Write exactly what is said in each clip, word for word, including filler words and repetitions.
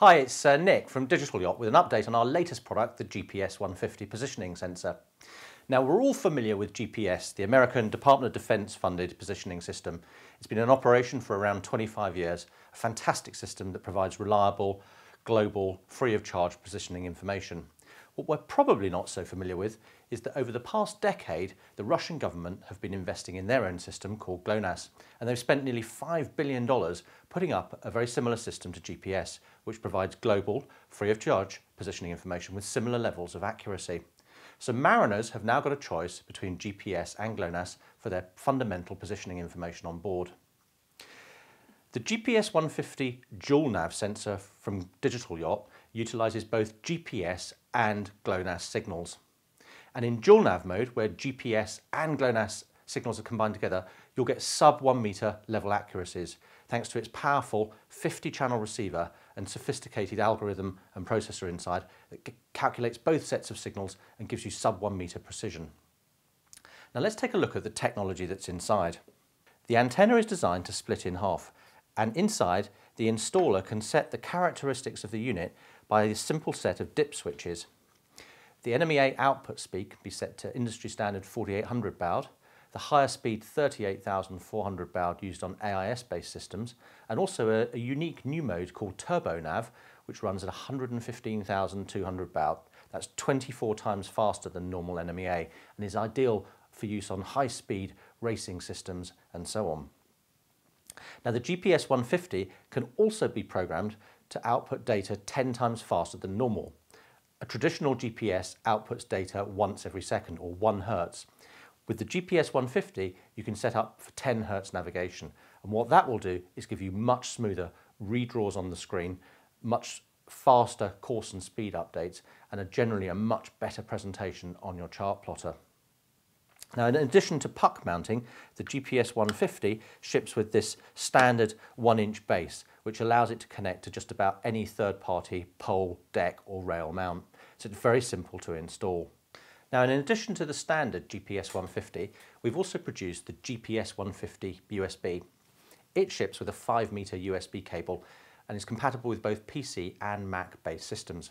Hi, it's uh, Nick from Digital Yacht with an update on our latest product, the G P S one fifty positioning sensor. Now, we're all familiar with G P S, the American Department of Defense funded positioning system. It's been in operation for around twenty-five years, a fantastic system that provides reliable, global, free of charge positioning information. What we're probably not so familiar with is that over the past decade, the Russian government have been investing in their own system called GLONASS, and they've spent nearly five billion dollars putting up a very similar system to G P S, which provides global, free of charge positioning information with similar levels of accuracy. So mariners have now got a choice between G P S and GLONASS for their fundamental positioning information on board. The G P S one fifty DualNav sensor from Digital Yacht utilises both G P S and GLONASS signals. And in DualNav mode, where G P S and GLONASS signals are combined together, you'll get sub one metre level accuracies, thanks to its powerful fifty channel receiver and sophisticated algorithm and processor inside that calculates both sets of signals and gives you sub one metre precision. Now let's take a look at the technology that's inside. The antenna is designed to split in half, and inside, the installer can set the characteristics of the unit by a simple set of dip switches. The N M E A output speed can be set to industry standard forty-eight hundred baud, the higher speed thirty-eight thousand four hundred baud used on A I S-based systems, and also a, a unique new mode called TurboNav, which runs at one hundred fifteen thousand two hundred baud. That's twenty-four times faster than normal N M E A and is ideal for use on high-speed racing systems and so on. Now, the G P S one fifty can also be programmed to output data ten times faster than normal. A traditional G P S outputs data once every second, or one hertz. With the G P S one fifty, you can set up for ten hertz navigation, and what that will do is give you much smoother redraws on the screen, much faster course and speed updates, and a generally a much better presentation on your chart plotter. Now, in addition to puck mounting, the G P S one fifty ships with this standard one inch base, which allows it to connect to just about any third-party pole, deck or rail mount. So it's very simple to install. Now, in addition to the standard G P S one fifty, we've also produced the G P S one fifty U S B. It ships with a five metre U S B cable and is compatible with both P C and Mac-based systems.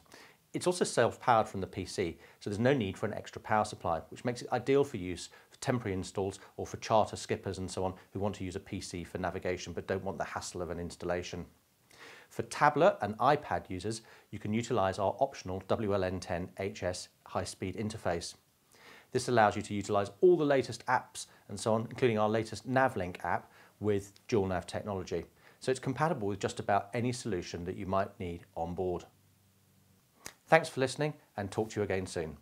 It's also self-powered from the P C, so there's no need for an extra power supply, which makes it ideal for use for temporary installs or for charter skippers and so on who want to use a P C for navigation but don't want the hassle of an installation. For tablet and iPad users, you can utilise our optional W L N ten H S high-speed interface. This allows you to utilise all the latest apps and so on, including our latest NavLink app with DualNav technology. So it's compatible with just about any solution that you might need on board. Thanks for listening, and talk to you again soon.